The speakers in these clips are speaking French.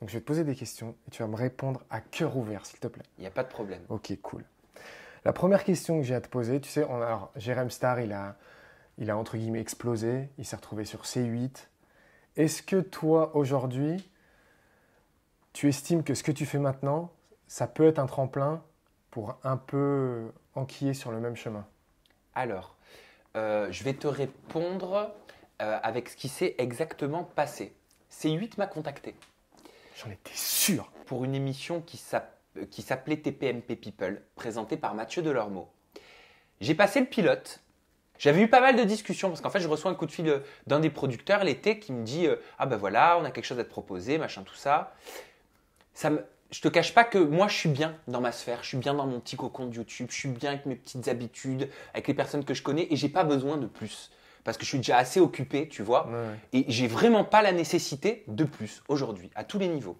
Donc, je vais te poser des questions et tu vas me répondre à cœur ouvert, s'il te plaît. Il n'y a pas de problème. Ok, cool. La première question que j'ai à te poser, tu sais, alors Jérémy Star, il a entre guillemets explosé. Il s'est retrouvé sur C8. Est-ce que toi, aujourd'hui, tu estimes que ce que tu fais maintenant, ça peut être un tremplin pour un peu enquiller sur le même chemin? Alors, je vais te répondre avec ce qui s'est exactement passé. C8 m'a contacté. J'en étais sûr. Pour une émission qui s'appelait TPMP People, présentée par Matthieu Delormeau. J'ai passé le pilote. J'avais eu pas mal de discussions parce qu'en fait, je reçois un coup de fil d'un des producteurs l'été qui me dit « Ah ben voilà, on a quelque chose à te proposer, machin, tout ça. » Je te cache pas que moi, je suis bien dans ma sphère. Je suis bien dans mon petit cocon de YouTube. Je suis bien avec mes petites habitudes, avec les personnes que je connais et j'ai pas besoin de plus parce que je suis déjà assez occupé, tu vois. Ouais. Et j'ai vraiment pas la nécessité de plus aujourd'hui à tous les niveaux.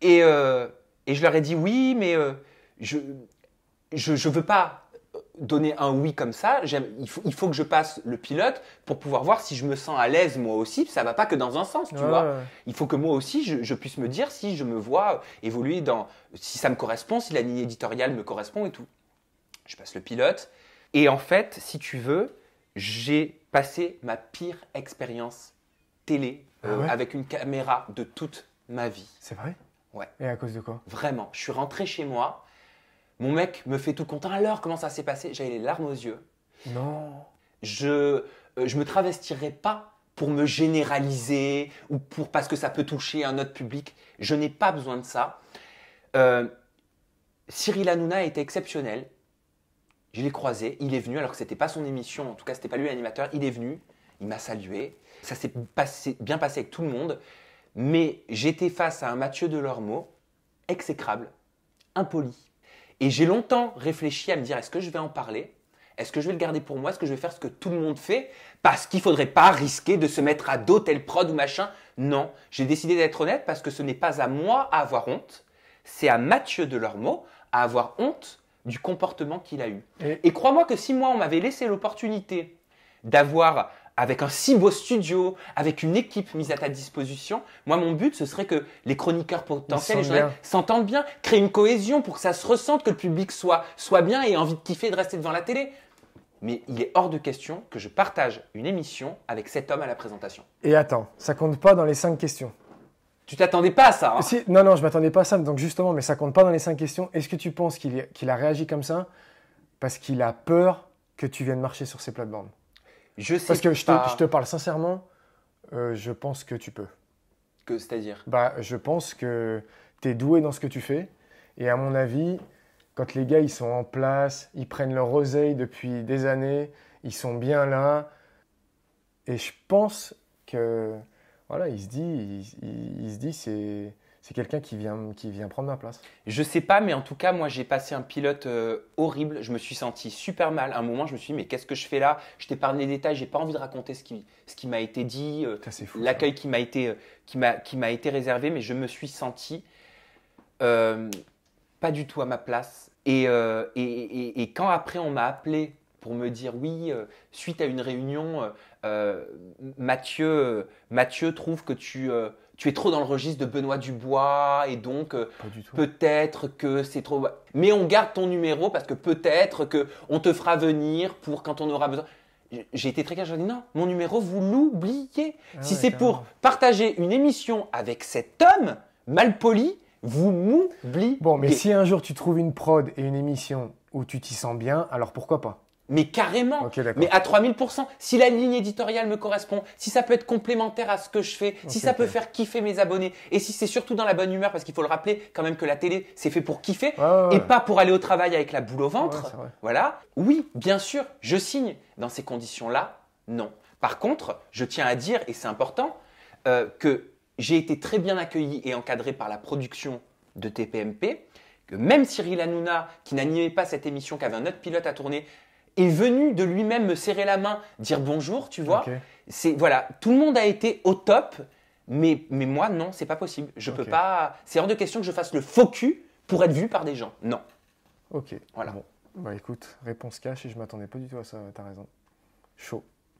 Et je leur ai dit « Oui, mais je veux pas… » donner un oui comme ça, il faut que je passe le pilote pour pouvoir voir si je me sens à l'aise moi aussi, ça ne va pas que dans un sens, tu vois. Il faut que moi aussi, je puisse me dire si je me vois évoluer dans… si ça me correspond, si la ligne éditoriale me correspond et tout. Je passe le pilote et en fait, si tu veux, j'ai passé ma pire expérience télé avec une caméra de toute ma vie. C'est vrai? Ouais. Et à cause de quoi? Vraiment, je suis rentré chez moi. Mon mec me fait tout content. Alors, comment ça s'est passé? J'avais les larmes aux yeux. Non. Je me travestirais pas pour me généraliser ou parce que ça peut toucher un autre public. Je n'ai pas besoin de ça. Cyril Hanouna était exceptionnel. Je l'ai croisé. Il est venu alors que ce n'était pas son émission. En tout cas, ce n'était pas lui l'animateur. Il est venu. Il m'a salué. Ça s'est bien passé avec tout le monde. Mais j'étais face à un Matthieu Delormeau exécrable, impoli. Et j'ai longtemps réfléchi à me dire, est-ce que je vais en parler? Est-ce que je vais le garder pour moi? Est-ce que je vais faire ce que tout le monde fait? Parce qu'il ne faudrait pas risquer de se mettre à dos tel prod ou machin. Non, j'ai décidé d'être honnête parce que ce n'est pas à moi à avoir honte. C'est à Matthieu Delormeau à avoir honte du comportement qu'il a eu. Et crois-moi que si moi, on m'avait laissé l'opportunité d'avoir… avec un si beau studio, avec une équipe mise à ta disposition. Moi, mon but, ce serait que les chroniqueurs potentiels, les journalistes s'entendent bien, créent une cohésion pour que ça se ressente, que le public soit bien et ait envie de kiffer, de rester devant la télé. Mais il est hors de question que je partage une émission avec cet homme à la présentation. Et attends, ça compte pas dans les 5 questions. Tu t'attendais pas à ça, hein? Si, non, je m'attendais pas à ça. Donc justement, mais ça compte pas dans les 5 questions. Est-ce que tu penses qu'il a réagi comme ça parce qu'il a peur que tu viennes marcher sur ses plates-bandes? Je sais. Parce que je te parle sincèrement, je pense que tu peux. Que c'est-à-dire? Bah, je pense que tu es doué dans ce que tu fais. Et à mon avis, quand les gars ils sont en place, ils prennent leur oseille depuis des années, ils sont bien là. Et je pense que voilà, il se dit c'est quelqu'un qui vient prendre ma place. Je sais pas, mais en tout cas, moi, j'ai passé un pilote horrible. Je me suis senti super mal. À un moment, je me suis dit, mais qu'est-ce que je fais là? Je t'épargne les détails. J'ai pas envie de raconter ce qui m'a été dit, l'accueil qui m'a été réservé. Mais je me suis senti pas du tout à ma place. Et quand après, on m'a appelé pour me dire, oui, suite à une réunion, Matthieu trouve que tu es trop dans le registre de Benoît Dubois et donc peut-être que c'est trop… Mais on garde ton numéro parce que peut-être qu'on te fera venir pour quand on aura besoin. J'ai été très clair, j'ai dit non, mon numéro, vous l'oubliez. Ah, si c'est pour partager une émission avec cet homme malpoli, vous m'oubliez. Bon, mais si un jour tu trouves une prod et une émission où tu t'y sens bien, alors pourquoi pas? Mais carrément, okay, mais à 3000%. Si la ligne éditoriale me correspond, si ça peut être complémentaire à ce que je fais, si ça peut faire kiffer mes abonnés et si c'est surtout dans la bonne humeur, parce qu'il faut le rappeler quand même que la télé, c'est fait pour kiffer et pas pour aller au travail avec la boule au ventre. Ouais, voilà. Oui, bien sûr, je signe. Dans ces conditions-là, non. Par contre, je tiens à dire, et c'est important, que j'ai été très bien accueilli et encadré par la production de TPMP, que même Cyril Hanouna, qui n'animait pas cette émission, qui avait un autre pilote à tourner, est venu de lui-même me serrer la main, dire bonjour, tu vois. Okay. C'est voilà, tout le monde a été au top, mais moi non, c'est pas possible. Je peux pas. C'est hors de question que je fasse le faux cul pour être vu par des gens. Non. Ok. Voilà. Bon. Bah écoute, réponse cash et je m'attendais pas du tout à ça. T'as raison. Chaud.